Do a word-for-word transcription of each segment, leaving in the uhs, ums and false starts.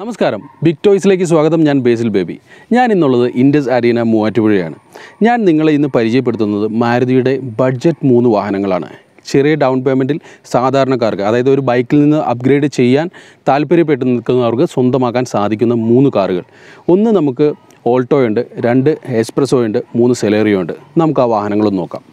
നമസ്കാരം ബിഗ് ടോയ്സിലേക്ക് സ്വാഗതം. ഞാൻ ബേസിൽ ബേബി. ഞാൻ ഇന്നുള്ളത് ഇൻഡസ് അരീന മൂവാറ്റുപുഴയാണ്. ഞാൻ നിങ്ങളെ ഇന്ന് പരിചയപ്പെടുത്തുന്നത് മാരുതിയുടെ ബഡ്ജറ്റ് മൂന്ന് വാഹനങ്ങളാണ്. ചെറിയ ഡൗൺ പേയ്മെൻറ്റിൽ സാധാരണക്കാർക്ക്, അതായത് ഒരു ബൈക്കിൽ നിന്ന് അപ്ഗ്രേഡ് ചെയ്യാൻ താല്പര്യപ്പെട്ട് നിൽക്കുന്നവർക്ക് സ്വന്തമാക്കാൻ സാധിക്കുന്ന മൂന്ന് കാറുകൾ. ഒന്ന് നമുക്ക് ഓൾട്ടോ ഉണ്ട്, രണ്ട് എസ്-പ്രെസോ ഉണ്ട്, മൂന്ന് സെലേറിയോ ഉണ്ട്. നമുക്ക് ആ വാഹനങ്ങളൊന്ന് നോക്കാം.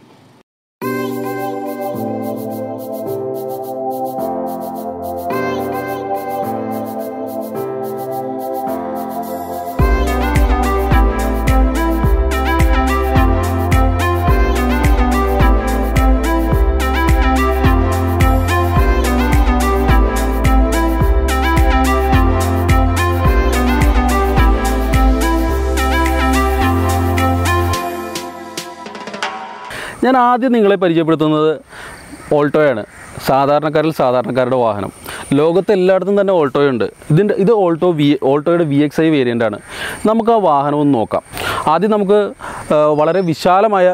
ഞാൻ ആദ്യം നിങ്ങളെ പരിചയപ്പെടുത്തുന്നത് ഓൾട്ടോയാണ്. സാധാരണക്കാരിൽ സാധാരണക്കാരുടെ വാഹനം. ലോകത്ത് എല്ലായിടത്തും തന്നെ ഓൾട്ടോയുണ്ട്. ഇതിൻ്റെ ഇത് ഓൾട്ടോ വി ഓൾട്ടോയുടെ വി എക്സ് ഐ വേരിയൻ്റാണ്. നമുക്ക് ആ വാഹനം ഒന്ന് നോക്കാം. ആദ്യം നമുക്ക് വളരെ വിശാലമായ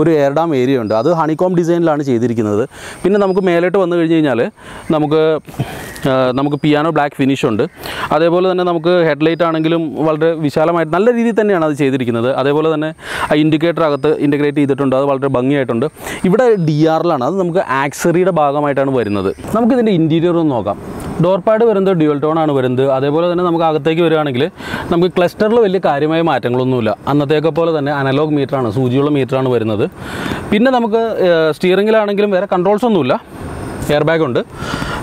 ഒരു എയർഡാം ഏരിയ ഉണ്ട്. അത് ഹണികോം ഡിസൈനിലാണ് ചെയ്തിരിക്കുന്നത്. പിന്നെ നമുക്ക് മേലോട്ട് വന്നു കഴിഞ്ഞ് കഴിഞ്ഞാൽ നമുക്ക് നമുക്ക് പിയാനോ ബ്ലാക്ക് ഫിനിഷുണ്ട്. അതേപോലെ തന്നെ നമുക്ക് ഹെഡ്ലൈറ്റ് ആണെങ്കിലും വളരെ വിശാലമായിട്ട് നല്ല രീതിയിൽ തന്നെയാണ് അത് ചെയ്തിരിക്കുന്നത്. അതേപോലെ തന്നെ ആ ഇൻഡിക്കേറ്റർ അകത്ത് ഇൻ്റഗ്രേറ്റ് ചെയ്തിട്ടുണ്ട്. അത് വളരെ ഭംഗിയായിട്ടുണ്ട്. ഇവിടെ ഡി ആറിലാണ്. അത് നമുക്ക് ആക്സറിയുടെ ഭാഗമായിട്ടാണ് വരുന്നത്. നമുക്കിതിൻ്റെ ഇൻറ്റീരിയർ ഒന്ന് നോക്കാം. ഡോർ പാഡ് വരുന്നത് ഡ്യുവൽ ടോണാണ് വരുന്നത്. അതേപോലെ തന്നെ നമുക്ക് അകത്തേക്ക് വരികയാണെങ്കിൽ നമുക്ക് ക്ലസ്റ്ററിൽ വലിയ കാര്യമായ മാറ്റങ്ങളൊന്നുമില്ല. അന്നത്തേക്കെ പോലെ തന്നെ അനലോഗ് മീറ്ററാണ്, സൂചിയുള്ള മീറ്ററാണ് വരുന്നത്. പിന്നെ നമുക്ക് സ്റ്റിയറിങ്ങിലാണെങ്കിലും വേറെ കൺട്രോൾസ് ഒന്നുമില്ല. എയർ ബാഗ് ഉണ്ട്.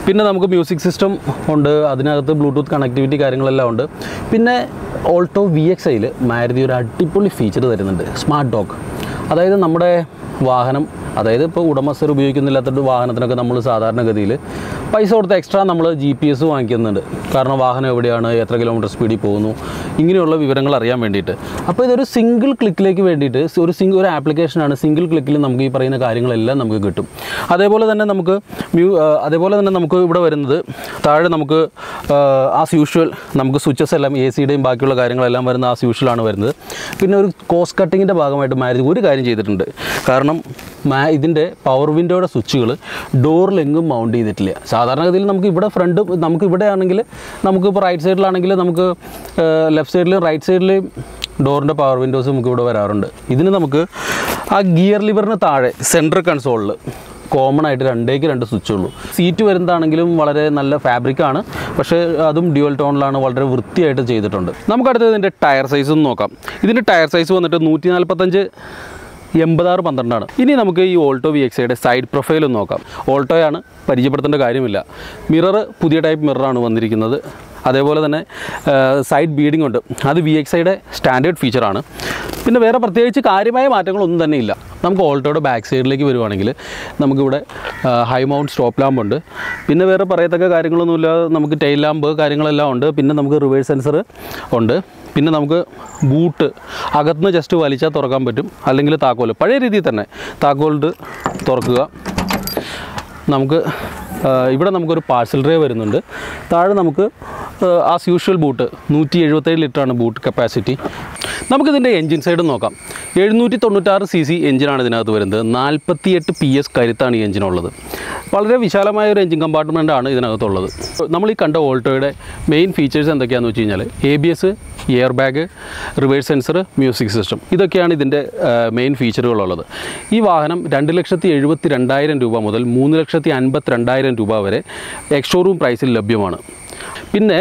പിന്നെ നമുക്ക് മ്യൂസിക് സിസ്റ്റം ഉണ്ട്. അതിനകത്ത് ബ്ലൂടൂത്ത് കണക്ടിവിറ്റി കാര്യങ്ങളെല്ലാം ഉണ്ട്. പിന്നെ ഓൾട്ടോ വി എക്സ് ഐയിൽ മാരുതി ഒരു അടിപൊളി ഫീച്ചർ തരുന്നുണ്ട്, സ്മാർട്ട് ഡോക്ക്. അതായത് നമ്മുടെ വാഹനം, അതായത് ഇപ്പോൾ ഉടമസ്ഥർ ഉപയോഗിക്കുന്നില്ലാത്തൊരു വാഹനത്തിനൊക്കെ നമ്മൾ സാധാരണഗതിയിൽ പൈസ കൊടുത്ത് എക്സ്ട്രാ നമ്മൾ ജി പി എസ് വാങ്ങിക്കുന്നുണ്ട്. കാരണം വാഹനം എവിടെയാണ്, എത്ര കിലോമീറ്റർ സ്പീഡിൽ പോകുന്നു, ഇങ്ങനെയുള്ള വിവരങ്ങൾ അറിയാൻ വേണ്ടിയിട്ട്. അപ്പോൾ ഇതൊരു സിംഗിൾ ക്ലിക്കിലേക്ക് വേണ്ടിയിട്ട് ഒരു സിംഗിൾ ഒരു ആപ്ലിക്കേഷനാണ്. സിംഗിൾ ക്ലിക്കിൽ നമുക്ക് ഈ പറയുന്ന കാര്യങ്ങളെല്ലാം നമുക്ക് കിട്ടും. അതേപോലെ തന്നെ നമുക്ക് അതേപോലെ തന്നെ നമുക്ക് ഇവിടെ വരുന്നത് താഴെ നമുക്ക് ആസ് യൂഷ്വൽ നമുക്ക് സ്വിച്ചസ് എല്ലാം എ സിയുടെയും ബാക്കിയുള്ള കാര്യങ്ങളെല്ലാം വരുന്ന ആസ് യൂഷ്വലാണ് വരുന്നത്. പിന്നെ ഒരു കോസ്റ്റ് കട്ടിങ്ങിൻ്റെ ഭാഗമായിട്ട് മാരുതി ഒരു കാര്യം ചെയ്തിട്ടുണ്ട്. കാരണം മാ ഇതിൻ്റെ പവർ വിൻഡോയുടെ സ്വിച്ചുകൾ ഡോറിലെങ്ങും മൗണ്ട് ചെയ്തിട്ടില്ല. സാധാരണഗതിയിൽ നമുക്ക് ഇവിടെ ഫ്രണ്ട് നമുക്ക് ഇവിടെ ആണെങ്കിൽ നമുക്ക് ഇപ്പോൾ റൈറ്റ് സൈഡിലാണെങ്കിൽ നമുക്ക് ലെഫ്റ്റ് സൈഡിലും റൈറ്റ് സൈഡിലെയും ഡോറിൻ്റെ പവർ വിൻഡോസ് നമുക്ക് ഇവിടെ വരാറുണ്ട്. ഇതിന് നമുക്ക് ആ ഗിയർ ലിവറിന് താഴെ സെൻട്രൽ കൺസോളിൽ കോമൺ ആയിട്ട് രണ്ടേക്ക് രണ്ട് സ്വിച്ചുള്ളൂ. സീറ്റ് വരുന്നതാണെങ്കിലും വളരെ നല്ല ഫാബ്രിക്കാണ്. പക്ഷേ അതും ഡ്യുവൽ ടോണിലാണ്, വളരെ വൃത്തിയായിട്ട് ചെയ്തിട്ടുണ്ട്. നമുക്കടുത്തത് ഇതിൻ്റെ ടയർ സൈസ് ഒന്ന് നോക്കാം. ഇതിൻ്റെ ടയർ സൈസ് വന്നിട്ട് നൂറ്റി നാൽപ്പത്തഞ്ച് എൺപത്താറ് പന്ത്രണ്ടാണ്. ഇനി നമുക്ക് ഈ ഓൾട്ടോ വി എക്സ് ഐയുടെ സൈഡ് പ്രൊഫൈൽ ഒന്ന് നോക്കാം. ഓൾട്ടോയാണ്, പരിചയപ്പെടുത്തേണ്ട കാര്യമില്ല. മിറർ പുതിയ ടൈപ്പ് മിററാണ് വന്നിരിക്കുന്നത്. അതേപോലെ തന്നെ സൈഡ് ബീഡിംഗ് ഉണ്ട്. അത് വി എക്സ് ഐയുടെ സ്റ്റാൻഡേർഡ് ഫീച്ചറാണ്. പിന്നെ വേറെ പ്രത്യേകിച്ച് കാര്യമായ മാറ്റങ്ങളൊന്നും തന്നെ ഇല്ല. നമുക്ക് ഓൾട്ടോയുടെ ബാക്ക് സൈഡിലേക്ക് വരുവാണെങ്കിൽ നമുക്കിവിടെ ഹൈ മൗണ്ട് സ്റ്റോപ്പ് ലാമ്പ് ഉണ്ട്. പിന്നെ വേറെ പറയത്തക്ക കാര്യങ്ങളൊന്നുമില്ല. നമുക്ക് ടെയിൽ ലാമ്പ് കാര്യങ്ങളെല്ലാം ഉണ്ട്. പിന്നെ നമുക്ക് റിവേഴ്സ് സെൻസർ ഉണ്ട്. പിന്നെ നമുക്ക് ബൂട്ട് അകത്തുനിന്ന് ജസ്റ്റ് വലിച്ചാൽ തുറക്കാൻ പറ്റും. അല്ലെങ്കിൽ താക്കോൽ പഴയ രീതിയിൽ തന്നെ താക്കോലിട്ട് തുറക്കുക. നമുക്ക് ഇവിടെ നമുക്കൊരു പാർസൽ ഡ്രൈവ് വരുന്നുണ്ട്. താഴെ നമുക്ക് ആസ് യൂഷ്വൽ ബൂട്ട് നൂറ്റി എഴുപത്തേഴ് ലിറ്ററാണ് ബൂട്ട് കപ്പാസിറ്റി. നമുക്കിതിൻ്റെ എൻജിൻ സൈഡ് നോക്കാം. എഴുന്നൂറ്റി തൊണ്ണൂറ്റാറ് സി സി എഞ്ചിനാണ് ഇതിനകത്ത് വരുന്നത്. നാൽപ്പത്തിയെട്ട് പി എസ് കരുത്താണ് ഈ എഞ്ചിനുള്ളത്. വളരെ വിശാലമായ ഒരു എഞ്ചിൻ കമ്പാർട്ട്മെൻറ്റാണ് ഇതിനകത്തുള്ളത്. നമ്മൾ ഈ കണ്ട ഓൾട്ടോയുടെ മെയിൻ ഫീച്ചേഴ്സ് എന്തൊക്കെയാണെന്ന് വെച്ച് കഴിഞ്ഞാൽ A B S, air bag, reverse sensor, music system, ഇതൊക്കെയാണ് ഇതിൻ്റെ മെയിൻ ഫീച്ചറുകളുള്ളത്. ഈ വാഹനം രണ്ട് ലക്ഷത്തി എഴുപത്തി രണ്ടായിരം രൂപ മുതൽ മൂന്ന് ലക്ഷത്തി അൻപത്തി രണ്ടായിരം രൂപ വരെ എക്സ് ഷോറൂം പ്രൈസിൽ ലഭ്യമാണ്. പിന്നെ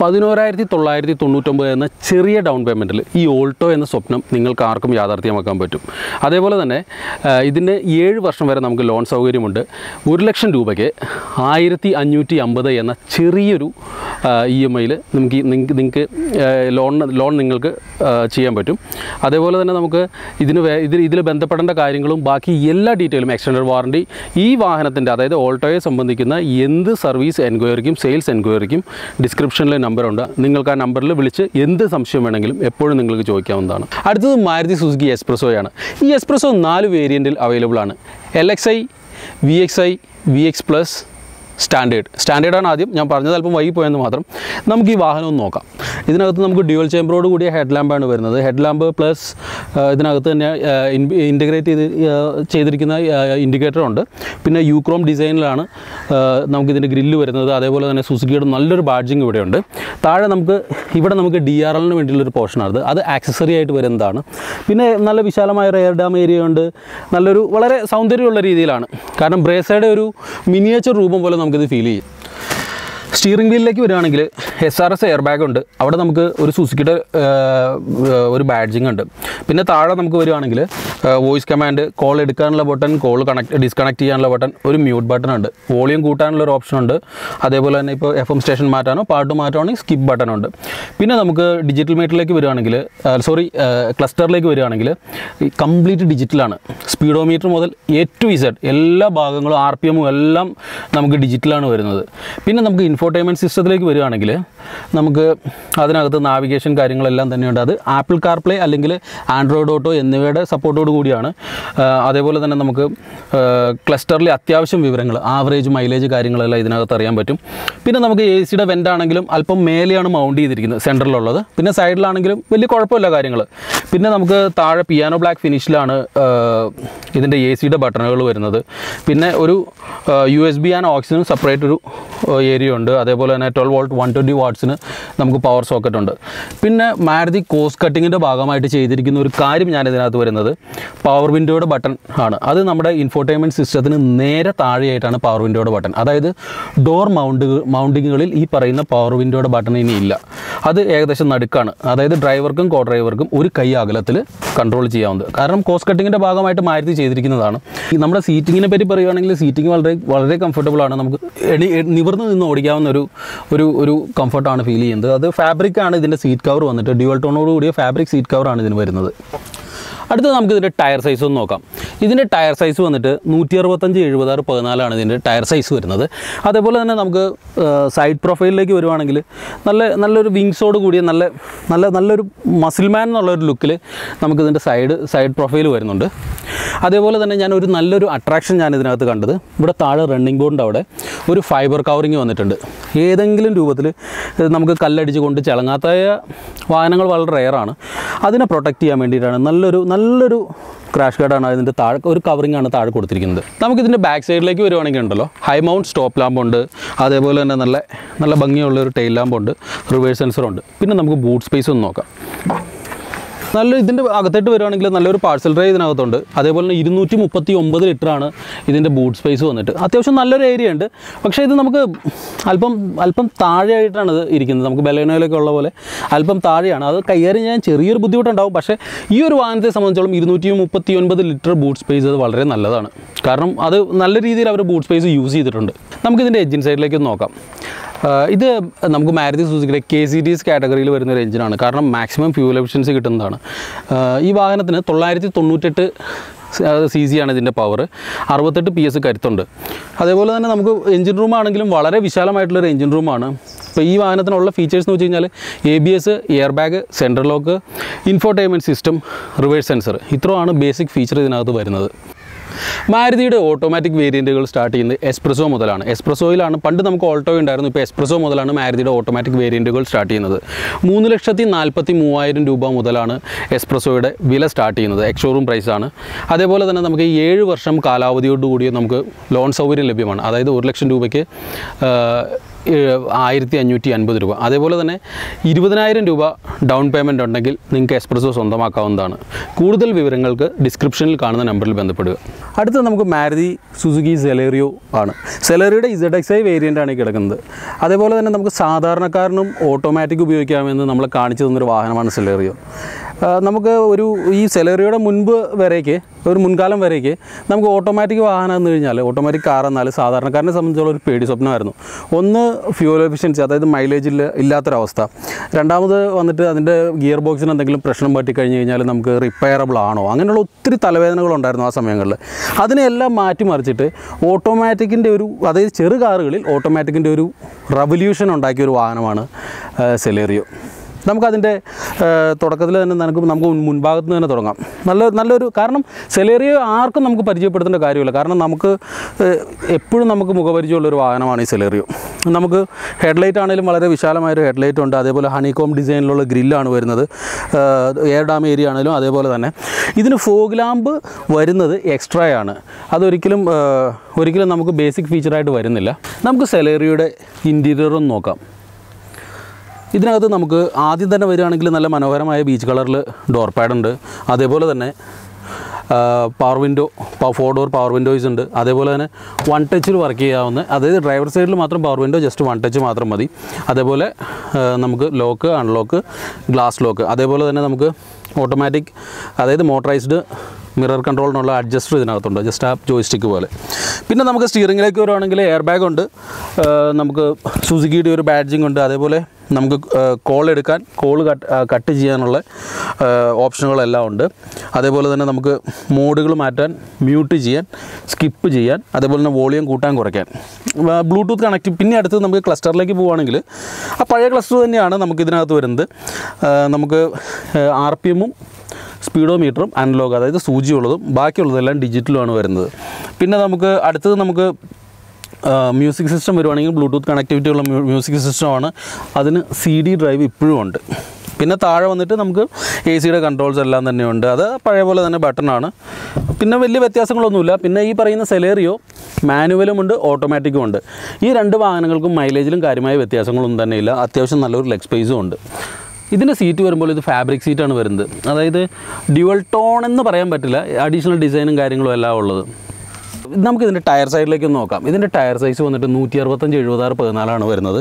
പതിനോരായിരത്തി തൊള്ളായിരത്തി തൊണ്ണൂറ്റൊമ്പത് എന്ന ചെറിയ ഡൗൺ പേയ്മെൻറ്റിൽ ഈ ഓൾട്ടോ എന്ന സ്വപ്നം നിങ്ങൾക്ക് ആർക്കും യാഥാർത്ഥ്യമാക്കാൻ പറ്റും. അതേപോലെ തന്നെ ഇതിന് ഏഴ് വർഷം വരെ നമുക്ക് ലോൺ സൗകര്യമുണ്ട്. ഒരു ലക്ഷം രൂപയ്ക്ക് ആയിരത്തി അഞ്ഞൂറ്റി അമ്പത് എന്ന ചെറിയൊരു ഇ എം ഐയിൽ നമുക്ക് നിങ്ങൾക്ക് ലോൺ ലോൺ നിങ്ങൾക്ക് ചെയ്യാൻ പറ്റും. അതേപോലെ തന്നെ നമുക്ക് ഇതിന് ഇതിൽ ഇതിൽ ബന്ധപ്പെടേണ്ട കാര്യങ്ങളും ബാക്കി എല്ലാ ഡീറ്റെയിലും എക്സ്റ്റൻഡ് വാറണ്ടി ഈ വാഹനത്തിൻ്റെ, അതായത് ഓൾട്ടോയെ സംബന്ധിക്കുന്ന എന്ത് സർവീസ് എൻക്വയറിക്കും സെയിൽസ് എൻക്വയറിക്കും ഡിസ്ക്രിപ്ഷനിലെ നമ്പറുണ്ട്. നിങ്ങൾക്ക് ആ നമ്പറിൽ വിളിച്ച് എന്ത് സംശയം വേണമെങ്കിലും എപ്പോഴും നിങ്ങൾക്ക് ചോദിക്കാവുന്നതാണ്. അടുത്തത് മാരുതി സുസുക്കി എസ്-പ്രെസോയാണ്. ഈ എസ്-പ്രെസോ നാല് വേരിയൻറ്റിൽ അവൈലബിൾ ആണ്. L X I, V X I, V X plus, standard സ്റ്റാൻഡേർഡാണ് ആദ്യം ഞാൻ പറഞ്ഞത്, അല്പം വൈകിപ്പോയെന്ന് മാത്രം. നമുക്ക് ഈ വാഹനവും നോക്കാം. ഇതിനകത്ത് നമുക്ക് ഡ്യുവൽ ചേമ്പറോട് കൂടിയ ഹെഡ് ലാമ്പാണ് വരുന്നത്. ഹെഡ് ലാമ്പ് പ്ലസ് ഇതിനകത്ത് തന്നെ ഇൻ്റഗ്രേറ്റ് ചെയ്ത് ചെയ്തിരിക്കുന്ന ഇൻഡിക്കേറ്ററുണ്ട്. പിന്നെ യൂക്രോം ഡിസൈനിലാണ് നമുക്കിതിൻ്റെ ഗ്രില്ല് വരുന്നത്. അതേപോലെ തന്നെ സുസുക്കിയുടെ നല്ലൊരു ബാഡ്ജിങ് ഇവിടെയുണ്ട്. താഴെ നമുക്ക് ഇവിടെ നമുക്ക് ഡി ആർ എല്ലിന് വേണ്ടിയുള്ളൊരു പോർഷനാണത്. അത് ആക്സസറി ആയിട്ട് വരുന്നതാണ്. പിന്നെ നല്ല വിശാലമായ ഒരു എയർ ഡാം ഏരിയ ഉണ്ട്. നല്ലൊരു വളരെ സൗന്ദര്യമുള്ള രീതിയിലാണ്. കാരണം ബ്രേസയുടെ ഒരു മിനിയേച്ചർ രൂപം പോലെ നമുക്കിത് ഫീൽ ചെയ്യും. സ്റ്റിയറിംഗ് വീലിലേക്ക് വരികയാണെങ്കിൽ S R S air bag ഉണ്ട്. അവിടെ നമുക്ക് ഒരു സുസുക്കിയുടെ ഒരു ബാഡ്ജിങ് ഉണ്ട്. പിന്നെ താഴെ നമുക്ക് വരികയാണെങ്കിൽ വോയിസ് കമാൻഡ്, കോൾ എടുക്കാനുള്ള ബട്ടൺ, കോൾ കണക്ട് ഡിസ്കണക്ട് ചെയ്യാനുള്ള ബട്ടൺ, ഒരു മ്യൂട്ട് ബട്ടൺ ഉണ്ട്, വോളിയം കൂട്ടാനുള്ള ഒരു ഓപ്ഷൻ ഉണ്ട്. അതേപോലെ തന്നെ ഇപ്പോൾ എഫ് എം സ്റ്റേഷൻ മാറ്റാനോ പാട്ട് മാറ്റാനോ സ്കിപ്പ് ബട്ടൺ ഉണ്ട്. പിന്നെ നമുക്ക് ഡിജിറ്റൽ മീറ്ററിലേക്ക് വരികയാണെങ്കിൽ സോറി ക്ലസ്റ്ററിലേക്ക് വരികയാണെങ്കിൽ കംപ്ലീറ്റ് ഡിജിറ്റലാണ്. സ്പീഡോമീറ്റർ മുതൽ എ ടു ഇസഡ് എല്ലാ ഭാഗങ്ങളും ആർ പി എമ്മും എല്ലാം നമുക്ക് ഡിജിറ്റലാണ് വരുന്നത്. പിന്നെ നമുക്ക് ഇൻഫോർടൈൻമെൻറ്റ് സിസ്റ്റത്തിലേക്ക് വരികയാണെങ്കിൽ നമുക്ക് അതിനകത്ത് നാവിഗേഷൻ കാര്യങ്ങളെല്ലാം തന്നെയുണ്ട്. അത് ആപ്പിൾ കാർപ്ലേ അല്ലെങ്കിൽ ആൻഡ്രോയിഡ് ഓട്ടോ എന്നിവയുടെ സപ്പോർട്ടോട് കൂടിയാണ്. അതേപോലെ തന്നെ നമുക്ക് ക്ലസ്റ്ററിലെ അത്യാവശ്യം വിവരങ്ങൾ, ആവറേജ് മൈലേജ് കാര്യങ്ങളെല്ലാം ഇതിനകത്ത് അറിയാൻ പറ്റും. പിന്നെ നമുക്ക് എ സിയുടെ വെൻ്റാണെങ്കിലും അല്പം മേലെയാണ് മൗണ്ട് ചെയ്തിരിക്കുന്നത് സെൻറ്ററിലുള്ളത്. പിന്നെ സൈഡിലാണെങ്കിലും വലിയ കുഴപ്പമില്ല കാര്യങ്ങൾ. പിന്നെ നമുക്ക് താഴെ പിയാനോ ബ്ലാക്ക് ഫിനിഷിലാണ് ഇതിൻ്റെ എ സിയുടെ ബട്ടണുകൾ വരുന്നത്. പിന്നെ ഒരു യു എസ് ബി ആൻഡ് ഓക്സിജനും സെപ്പറേറ്റ് ഒരു ഏരിയ ഉണ്ട്. അതേപോലെ തന്നെ ട്വൽവ് വോൾട്ട് വൺ ട്വൻറ്റി വാട്ട്സിന് നമുക്ക് പവർ സോക്കറ്റ് ഉണ്ട്. പിന്നെ മാരുതി കോസ്റ്റ് കട്ടിങ്ങിൻ്റെ ഭാഗമായിട്ട് ചെയ്തിരിക്കുന്ന ഒരു കാര്യം ഞാൻ ഇതിനകത്ത് വരുന്നത് പവർ വിൻഡോയുടെ ബട്ടൺ ആണ്. അത് നമ്മുടെ ഇൻഫോർടൈൻമെൻറ്റ് സിസ്റ്റത്തിന് നേരെ താഴെയായിട്ടാണ് പവർ വിൻഡോയുടെ ബട്ടൺ. അതായത് ഡോർ മൗണ്ട് മൗണ്ടിങ്ങുകളിൽ ഈ പറയുന്ന പവർ വിൻഡോയുടെ ബട്ടൺ ഇനിയില്ല. അത് ഏകദേശം നടുക്കാണ്. അതായത് ഡ്രൈവർക്കും കോ ഡ്രൈവർക്കും ഒരു കൈ അകലത്തിൽ കൺട്രോൾ ചെയ്യാവുന്നത്. കാരണം കോസ്റ്റ് കട്ടിങ്ങിൻ്റെ ഭാഗമായിട്ട് മാരുതി ചെയ്തിരിക്കുന്നതാണ്. നമ്മുടെ സീറ്റിങ്ങിനെ പറ്റി പറയുകയാണെങ്കിൽ സീറ്റിംഗ് വളരെ വളരെ കംഫർട്ടബിളാണ്. നമുക്ക് നിവർന്ന് നിന്ന് ഓടിക്കാവുന്ന ഒരു ഒരു ഒരു കംഫർട്ടാണ് ഫീൽ ചെയ്യുന്നത്. അത് ഫാബ്രിക്കാണ് ഇതിൻ്റെ സീറ്റ് കവർ വന്നിട്ട്. ഡ്യുവൽ ടോണോട് കൂടിയ ഫാബ്രിക് സീറ്റ് കവറാണ് ഇതിന് വരുന്നത്. അടുത്ത നമുക്ക് ഇതിൻ്റെ ടയർ സൈസ് ഒന്ന് നോക്കാം. ഇതിൻ്റെ ടയർ സൈസ് വന്നിട്ട് നൂറ്റി അറുപത്തഞ്ച് എഴുപത് ആറ് പതിനാലാണ് ഇതിൻ്റെ ടയർ സൈസ് വരുന്നത്. അതേപോലെ തന്നെ നമുക്ക് സൈഡ് പ്രൊഫൈലിലേക്ക് വരുവാണെങ്കിൽ നല്ല നല്ലൊരു വിങ്സോട് കൂടിയ നല്ല നല്ല നല്ലൊരു മസിൽമാൻ എന്നുള്ളൊരു ലുക്കിൽ നമുക്കിതിൻ്റെ സൈഡ് സൈഡ് പ്രൊഫൈൽ വരുന്നുണ്ട്. അതേപോലെ തന്നെ ഞാനൊരു നല്ലൊരു അട്രാക്ഷൻ ഞാൻ ഇതിനകത്ത് കണ്ടത്, ഇവിടെ താഴെ റണ്ണിങ് ബോർഡിൻ്റെ അവിടെ ഒരു ഫൈബർ കവറിങ് വന്നിട്ടുണ്ട്. ഏതെങ്കിലും രൂപത്തിൽ നമുക്ക് കല്ലടിച്ച് കൊണ്ട് ചളങ്ങാത്ത വാഹനങ്ങൾ വളരെ റെയറാണ്. അതിനെ പ്രൊട്ടക്റ്റ് ചെയ്യാൻ വേണ്ടിയിട്ടാണ് നല്ലൊരു നല്ലൊരു ക്രാഷ് ഗാർഡാണ് അതിൻ്റെ താഴെ ഒരു കവറിംഗ് ആണ് താഴെ കൊടുത്തിരിക്കുന്നത്. നമുക്കിതിൻ്റെ ബാക്ക് സൈഡിലേക്ക് വരുവാണെങ്കിൽ ഉണ്ടല്ലോ ഹൈ മൗണ്ട് സ്റ്റോപ്പ് ലാമ്പുണ്ട്. അതേപോലെ തന്നെ നല്ല നല്ല ഭംഗിയുള്ളൊരു ടെയിൽ ലാമ്പുണ്ട്, റിവേഴ്സ് സെൻസറുണ്ട്. പിന്നെ നമുക്ക് ബൂട്ട് സ്പേസ് ഒന്ന് നോക്കാം. നല്ല ഇതിൻ്റെ അകത്തിട്ട് വരുവാണെങ്കിൽ നല്ലൊരു പാർസൽ ഡ്രൈവ് ഇതിനകത്തുണ്ട്. അതേപോലെ തന്നെ ഇരുന്നൂറ്റി മുപ്പത്തി ഒമ്പത് ലിറ്ററാണ് ഇതിൻ്റെ ബൂട്ട് സ്പേസ് വന്നിട്ട്. അത്യാവശ്യം നല്ലൊരു ഏരിയ ഉണ്ട്. പക്ഷേ ഇത് നമുക്ക് അല്പം അല്പം താഴെയായിട്ടാണ് ഇത് ഇരിക്കുന്നത്. നമുക്ക് ബലേനോയിലൊക്കെ ഉള്ള പോലെ അല്പം താഴെയാണ്. അത് കൈകാര്യം ചെയ്യാൻ ചെറിയൊരു ബുദ്ധിമുട്ടുണ്ടാവും. പക്ഷേ ഈ ഒരു വാഹനത്തെ സംബന്ധിച്ചോളം ഇരുന്നൂറ്റി മുപ്പത്തി ഒൻപത് ലിറ്റർ ബൂട്ട് സ്പേസ് അത് വളരെ നല്ലതാണ്. കാരണം അത് നല്ല രീതിയിൽ അവർ ബൂട്ട് സ്പേസ് യൂസ് ചെയ്തിട്ടുണ്ട്. നമുക്കിതിൻ്റെ എഞ്ചിൻ സൈഡിലേക്ക് നോക്കാം. ഇത് നമുക്ക് മാരുതി സുസുക്കിയുടെ കെ സി ഡീസ് കാറ്റഗറിയിൽ വരുന്നൊരു എഞ്ചിനാണ്. കാരണം മാക്സിമം ഫ്യൂൽ എഫിഷ്യൻസി കിട്ടുന്നതാണ്. ഈ വാഹനത്തിന് തൊള്ളായിരത്തി തൊണ്ണൂറ്റെട്ട് സി സി ആണ് ഇതിൻ്റെ പവർ. അറുപത്തെട്ട് പി എസ് കരുത്തുണ്ട്. അതേപോലെ തന്നെ നമുക്ക് എഞ്ചിൻ റൂമാണെങ്കിലും വളരെ വിശാലമായിട്ടുള്ളൊരു എഞ്ചിൻ റൂമാണ്. ഇപ്പോൾ ഈ വാഹനത്തിനുള്ള ഫീച്ചേഴ്സ് എന്ന് വെച്ച് കഴിഞ്ഞാൽ A B S, air bag, central lock, infotainment system, reverse sensor, ഇത്രയാണ് ബേസിക് ഫീച്ചർ ഇതിനകത്ത് വരുന്നത്. മാരുതിയുടെ ഓട്ടോമാറ്റിക് വേരിയൻറ്റുകൾ സ്റ്റാർട്ട് ചെയ്യുന്നത് എസ്-Presso മുതലാണ്. എസ്-Pressoയിലാണ് പണ്ട് നമുക്ക് ഓൾട്ടോ ഉണ്ടായിരുന്നു. ഇപ്പോൾ എസ്-Presso മുതലാണ് മാരുതിയുടെ ഓട്ടോമാറ്റിക് വേരിയൻറ്റുകൾ സ്റ്റാർട്ട് ചെയ്യുന്നത്. മൂന്ന് ലക്ഷത്തി നാൽപ്പത്തി മൂവായിരം രൂപ മുതലാണ് എസ്-Pressoയുടെ വില സ്റ്റാർട്ട് ചെയ്യുന്നത്. എക്സ്ഷോറൂം പ്രൈസാണ്. അതേപോലെ തന്നെ നമുക്ക് ഏഴ് വർഷം കാലാവധിയോടുകൂടി നമുക്ക് ലോൺ സൗകര്യം ലഭ്യമാണ്. അതായത് ഒരു ലക്ഷം രൂപയ്ക്ക് ആയിരത്തി അഞ്ഞൂറ്റി അൻപത് രൂപ. അതേപോലെ തന്നെ ഇരുപതിനായിരം രൂപ ഡൗൺ പേയ്മെൻ്റ് ഉണ്ടെങ്കിൽ നിങ്ങൾക്ക് എസ്-Presso സ്വന്തമാക്കാവുന്നതാണ്. കൂടുതൽ വിവരങ്ങൾക്ക് ഡിസ്ക്രിപ്ഷനിൽ കാണുന്ന നമ്പറിൽ ബന്ധപ്പെടുക. അടുത്തത് നമുക്ക് മാരുതി സുസുക്കി സെലേറിയോ ആണ്. സെലേറിയോയുടെ സെഡ് എക്സ് ഐ വേരിയൻ്റാണ് ഈ കിടക്കുന്നത്. അതേപോലെ തന്നെ നമുക്ക് സാധാരണക്കാരനും ഓട്ടോമാറ്റിക് ഉപയോഗിക്കാമെന്ന് നമ്മൾ കാണിച്ചു തന്നൊരു വാഹനമാണ് സെലേറിയോ. നമുക്ക് ഒരു ഈ സെലേറിയോയുടെ മുൻപ് വരേക്ക് ഒരു മുൻകാലം വരേക്ക് നമുക്ക് ഓട്ടോമാറ്റിക് വാഹനം എന്ന് കഴിഞ്ഞാൽ ഓട്ടോമാറ്റിക് കാർ എന്നാൽ സാധാരണക്കാരനെ സംബന്ധിച്ചുള്ള ഒരു പേടി സ്വപ്നമായിരുന്നു. ഒന്ന് ഫ്യൂൽ എഫിഷ്യൻസി, അതായത് മൈലേജ് ഇല്ല ഇല്ലാത്തൊരവസ്ഥ. രണ്ടാമത് വന്നിട്ട് അതിൻ്റെ ഗിയർ ബോക്സിന് എന്തെങ്കിലും പ്രശ്നം പറ്റിക്കഴിഞ്ഞ് കഴിഞ്ഞാൽ നമുക്ക് റിപ്പയറബിൾ ആണോ, അങ്ങനെയുള്ള ഒത്തിരി തലവേദനകളുണ്ടായിരുന്നു ആ സമയങ്ങളിൽ. അതിനെല്ലാം മാറ്റിമറിച്ചിട്ട് ഓട്ടോമാറ്റിക്കിൻ്റെ ഒരു അതായത് ചെറു കാറുകളിൽ ഓട്ടോമാറ്റിക്കിൻ്റെ ഒരു റവല്യൂഷൻ ഉണ്ടാക്കിയൊരു വാഹനമാണ് സെലേറിയോ. നമുക്കതിൻ്റെ തുടക്കത്തിൽ തന്നെ നമുക്ക് നമുക്ക് മുൻഭാഗത്ത് നിന്ന് തന്നെ തുടങ്ങാം. നല്ല നല്ലൊരു കാരണം സെലേറിയോ ആർക്കും നമുക്ക് പരിചയപ്പെടുത്തേണ്ട കാര്യമില്ല. കാരണം നമുക്ക് എപ്പോഴും നമുക്ക് മുഖപരിചയമുള്ളൊരു വാഹനമാണ് ഈ സെലേറിയോ. നമുക്ക് ഹെഡ്ലൈറ്റ് ആണെങ്കിലും വളരെ വിശാലമായൊരു ഹെഡ്ലൈറ്റ് ഉണ്ട്. അതേപോലെ ഹണികോം ഡിസൈനിലുള്ള ഗ്രില്ലാണ് വരുന്നത്. എയർ ഡാം ഏരിയ ആണെങ്കിലും അതേപോലെ തന്നെ. ഇതിന് ഫോഗ് ലാമ്പ് വരുന്നത് എക്സ്ട്രാ ആണ്. അതൊരിക്കലും ഒരിക്കലും നമുക്ക് ബേസിക് ഫീച്ചറായിട്ട് വരുന്നില്ല. നമുക്ക് സെലേറിയോയുടെ ഇൻറ്റീരിയറും നോക്കാം. ഇതിനകത്ത് നമുക്ക് ആദ്യം തന്നെ വരികയാണെങ്കിൽ നല്ല മനോഹരമായ ബീച്ച് കളറിൽ ഡോർ പാഡുണ്ട്. അതേപോലെ തന്നെ power window four door power windows ഉണ്ട്. അതേപോലെ തന്നെ വൺ ടച്ചിൽ വർക്ക് ചെയ്യാവുന്ന, അതായത് ഡ്രൈവർ സൈഡിൽ മാത്രം power window just one touch മാത്രം മതി. അതേപോലെ നമുക്ക് ലോക്ക്, അൺലോക്ക്, ഗ്ലാസ് ലോക്ക്, അതേപോലെ തന്നെ നമുക്ക് ഓട്ടോമാറ്റിക്, അതായത് മോട്ടറൈസ്ഡ് മിറർ കൺട്രോളിനുള്ള അഡ്ജസ്റ്റർ ഇതിനകത്തുണ്ട്, ജസ്റ്റ് ആ ജോയിസ്റ്റിക്ക് പോലെ. പിന്നെ നമുക്ക് സ്റ്റിയറിങ്ങിലേക്ക് വരുവാണെങ്കിൽ എയർ ബാഗ് ഉണ്ട്, നമുക്ക് സുസുക്കിയുടെ ഒരു ബാഡ്ജിങ് ഉണ്ട്. അതേപോലെ നമുക്ക് കോൾ എടുക്കാൻ, കോൾ കട്ട് കട്ട് ചെയ്യാനുള്ള ഓപ്ഷനുകളെല്ലാം ഉണ്ട്. അതേപോലെ തന്നെ നമുക്ക് മോഡുകൾ മാറ്റാൻ, മ്യൂട്ട് ചെയ്യാൻ, സ്കിപ്പ് ചെയ്യാൻ, അതേപോലെ തന്നെ വോളിയം കൂട്ടാൻ കുറയ്ക്കാൻ, ബ്ലൂടൂത്ത് കണക്റ്റ്. പിന്നെ അടുത്തത് നമുക്ക് ക്ലസ്റ്ററിലേക്ക് പോവുകയാണെങ്കിൽ ആ പഴയ ക്ലസ്റ്റർ തന്നെയാണ് നമുക്കിതിനകത്ത് വരുന്നത്. നമുക്ക് ആർ പി എമ്മും സ്പീഡോ മീറ്ററും അനലോഗ്, അതായത് സൂചിയുള്ളതും ബാക്കിയുള്ളതെല്ലാം ഡിജിറ്റലുമാണ് വരുന്നത്. പിന്നെ നമുക്ക് അടുത്തത് നമുക്ക് മ്യൂസിക് സിസ്റ്റം വരുവാണെങ്കിൽ ബ്ലൂടൂത്ത് കണക്റ്റിവിറ്റിയുള്ള മ്യൂസിക് സിസ്റ്റമാണ്. അതിന് സി ഡി ഡ്രൈവ് ഇപ്പോഴും ഉണ്ട്. പിന്നെ താഴെ വന്നിട്ട് നമുക്ക് എ സിയുടെ കൺട്രോൾസ് എല്ലാം തന്നെയുണ്ട്. അത് പഴയ പോലെ തന്നെ ബട്ടണാണ്. പിന്നെ വലിയ വ്യത്യാസങ്ങളൊന്നുമില്ല. പിന്നെ ഈ പറയുന്ന സെലേറിയോ മാനുവലും ഉണ്ട്, ഓട്ടോമാറ്റിക്കും ഉണ്ട്. ഈ രണ്ട് വാഹനങ്ങൾക്കും മൈലേജിലും കാര്യമായ വ്യത്യാസങ്ങളൊന്നും തന്നെയില്ല. അത്യാവശ്യം നല്ലൊരു ലെഗ് സ്പേസും ഉണ്ട്. ഇതിൻ്റെ സീറ്റ് വരുമ്പോൾ ഇത് ഫാബ്രിക് സീറ്റാണ് വരുന്നത്. അതായത് ഡ്യുവൽ ടോൺ എന്ന് പറയാൻ പറ്റില്ല, അഡീഷണൽ ഡിസൈനും കാര്യങ്ങളും എല്ലാം ഉള്ളത്. നമുക്കിതിൻ്റെ ടയർ സൈഡിലേക്ക് നോക്കാം. ഇതിൻ്റെ ടയർ സൈസ് വന്നിട്ട് നൂറ്റി അറുപത്തഞ്ച് എഴുപത്താറ് പതിനാലാണ് വരുന്നത്.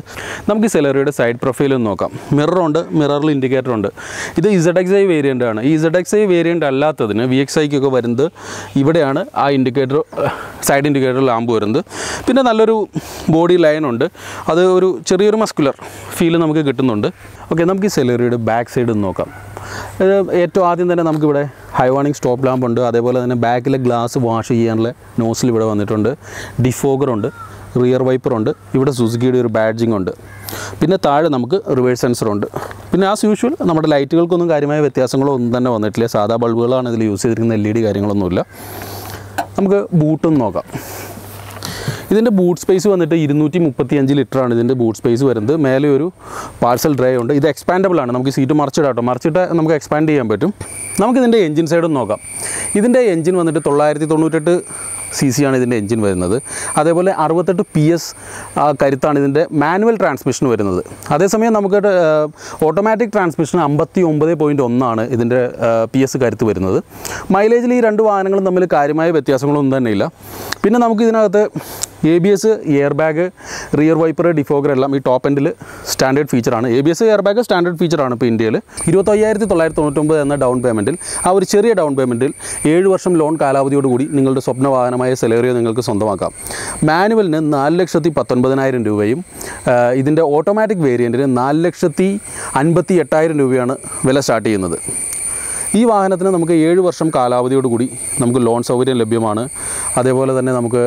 നമുക്ക് ഈ സെലേറിയോയുടെ സൈഡ് പ്രൊഫൈലും നോക്കാം. മിററുണ്ട്, മിററിൽ ഇൻഡിക്കേറ്റർ ഉണ്ട്. ഇത് ഇസഡ്എക്സ്ഐ വേരിയൻ്റ് ആണ്. ഈ ഇസഡ്എക്സ്ഐ വേരിയൻ്റ് അല്ലാത്തതിന് വി എക്സ് ഐക്കൊക്കെ വരുന്നത് ഇവിടെയാണ് ആ ഇൻഡിക്കേറ്റർ, സൈഡ് ഇൻഡിക്കേറ്റർ ലാമ്പ് വരുന്നത്. പിന്നെ നല്ലൊരു ബോഡി ലൈനുണ്ട്. അത് ഒരു ചെറിയൊരു മസ്കുലർ ഫീല് നമുക്ക് കിട്ടുന്നുണ്ട്. ഓക്കെ, നമുക്ക് ഈ സെലേറിയോയുടെ ബാക്ക് സൈഡ് നോക്കാം. ഏറ്റവും ആദ്യം തന്നെ നമുക്കിവിടെ ഹൈ വാണിംഗ് സ്റ്റോപ്പ് ലാമ്പുണ്ട്. അതേപോലെ തന്നെ ബാക്കിലെ ഗ്ലാസ് വാഷ് ചെയ്യാനുള്ള നോസിൽ ഇവിടെ വന്നിട്ടുണ്ട്. ഡിഫോഗറുണ്ട്, റിയർ വൈപ്പറുണ്ട്, ഇവിടെ സുസുക്കിയുടെ ഒരു ബാഡ്ജിങ് ഉണ്ട്. പിന്നെ താഴെ നമുക്ക് റിവേഴ്സ് സെൻസറുണ്ട്. പിന്നെ ആസ് യൂഷ്വൽ നമ്മുടെ ലൈറ്റുകൾക്കൊന്നും കാര്യമായ വ്യത്യാസങ്ങളോ ഒന്നും തന്നെ വന്നിട്ടില്ല. സാധാ ബൾബുകളാണ് ഇതിൽ യൂസ് ചെയ്തിരിക്കുന്ന, എൽ ഇ ഡി കാര്യങ്ങളൊന്നുമില്ല. നമുക്ക് ബൂട്ടും നോക്കാം. ഇതിൻ്റെ ബൂട്ട് സ്പേസ് വന്നിട്ട് ഇരുന്നൂറ്റി മുപ്പത്തി അഞ്ച് ലിറ്ററാണ് ഇതിൻ്റെ ബൂട്ട് സ്പേസ് വരുന്നത്. മേലെ ഒരു പാർസൽ ഡ്രൈവ് ഉണ്ട്. ഇത് എക്സ്പാൻഡബിളാണ്. നമുക്ക് സീറ്റ് മറിച്ചിടാട്ടോ, മറിച്ചിട്ട് നമുക്ക് എക്സ്പാൻഡ് ചെയ്യാൻ പറ്റും. നമുക്കിതിൻ്റെ എഞ്ചിൻ സൈഡും നോക്കാം. ഇതിൻ്റെ എഞ്ചിൻ വന്നിട്ട് തൊള്ളായിരത്തി തൊണ്ണൂറ്റെട്ട് സി സി ആണ് ഇതിൻ്റെ എഞ്ചിൻ വരുന്നത്. അതേപോലെ അറുപത്തെട്ട് പി എസ് കരുത്താണ് ഇതിൻ്റെ മാനുവൽ ട്രാൻസ്മിഷൻ വരുന്നത്. അതേസമയം നമുക്ക് ഓട്ടോമാറ്റിക് ട്രാൻസ്മിഷൻ അമ്പത്തി ഒമ്പത് പോയിൻറ്റ് ഒന്നാണ് ഇതിൻ്റെ പി എസ് കരുത്ത് വരുന്നത്. മൈലേജിൽ ഈ രണ്ട് വാഹനങ്ങളും തമ്മിൽ കാര്യമായ വ്യത്യാസങ്ങളൊന്നും തന്നെയില്ല. പിന്നെ നമുക്കിതിനകത്ത് A B S, air bag, rear wiper, defogger എല്ലാം ഈ ടോപ്പ് എൻഡിൽ സ്റ്റാൻഡേർഡ് ഫീച്ചറാണ്. A B S, air bag standard ഫീച്ചറാണ് ഇപ്പോൾ ഇന്ത്യയിൽ. ഇരുപത്തയ്യായിരത്തി തൊള്ളായിരത്തി തൊണ്ണൂറ്റൊമ്പത് എന്ന ഡൗൺ പേയ്മെൻറ്റിൽ, ആ ഒരു ചെറിയ ഡൗൺ പേയ്മെൻറ്റിൽ ഏഴ് വർഷം ലോൺ കാലാവധിയോടുകൂടി നിങ്ങളുടെ സ്വപ്ന വാഹനമായ സെലേറിയോ നിങ്ങൾക്ക് സ്വന്തമാക്കാം. മാനുവലിന് നാല് ലക്ഷത്തി പത്തൊൻപതിനായിരം രൂപയും ഇതിൻ്റെ ഓട്ടോമാറ്റിക് വേരിയൻറ്റിന് നാല് ലക്ഷത്തി അൻപത്തി എട്ടായിരം രൂപയാണ് വില സ്റ്റാർട്ട് ചെയ്യുന്നത്. ഈ വാഹനത്തിന് നമുക്ക് ഏഴ് വർഷം കാലാവധിയോടുകൂടി നമുക്ക് ലോൺ സൗകര്യം ലഭ്യമാണ്. അതേപോലെ തന്നെ നമുക്ക്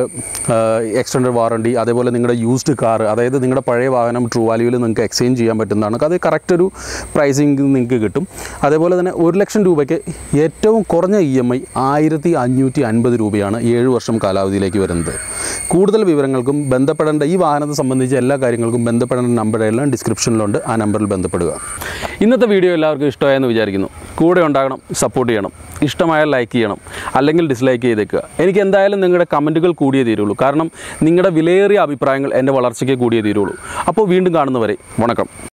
എക്സ്റ്റൻഡ് വാറണ്ടി, അതേപോലെ നിങ്ങളുടെ യൂസ്ഡ് കാർ, അതായത് നിങ്ങളുടെ പഴയ വാഹനം ട്രൂ വാല്യൂവിൽ നിങ്ങൾക്ക് എക്സ്ചേഞ്ച് ചെയ്യാൻ പറ്റുന്നതാണ്. അത് കറക്റ്റ് ഒരു പ്രൈസിങ് നിങ്ങൾക്ക് കിട്ടും. അതേപോലെ തന്നെ ഒരു ലക്ഷം രൂപയ്ക്ക് ഏറ്റവും കുറഞ്ഞ ഇ എം ഐ ആയിരത്തി അഞ്ഞൂറ്റി അൻപത് രൂപയാണ് ഏഴ് വർഷം കാലാവധിയിലേക്ക് വരുന്നത്. കൂടുതൽ വിവരങ്ങൾക്കും ബന്ധപ്പെടേണ്ട ഈ വാഹനത്തെ സംബന്ധിച്ച് എല്ലാ കാര്യങ്ങൾക്കും ബന്ധപ്പെടേണ്ട നമ്പറെല്ലാം ഡിസ്ക്രിപ്ഷനിലുണ്ട്. ആ നമ്പറിൽ ബന്ധപ്പെടുക. ഇന്നത്തെ വീഡിയോ എല്ലാവർക്കും ഇഷ്ടമായെന്ന് വിചാരിക്കുന്നു. കൂടെ ഉണ്ടാകണം, സപ്പോർട്ട് ചെയ്യണം. ഇഷ്ടമായാൽ ലൈക്ക് ചെയ്യണം, അല്ലെങ്കിൽ ഡിസ്ലൈക്ക് ചെയ്തേക്കുക. എനിക്ക് എന്തായാലും നിങ്ങളുടെ കമൻറ്റുകൾ കൂടിയേ തീരുള്ളൂ. കാരണം നിങ്ങളുടെ വിലയേറിയ അഭിപ്രായങ്ങൾ എൻ്റെ വളർച്ചയ്ക്ക് കൂടിയേ തീരുള്ളൂ. അപ്പോൾ വീണ്ടും കാണുന്നവരെ വണക്കം.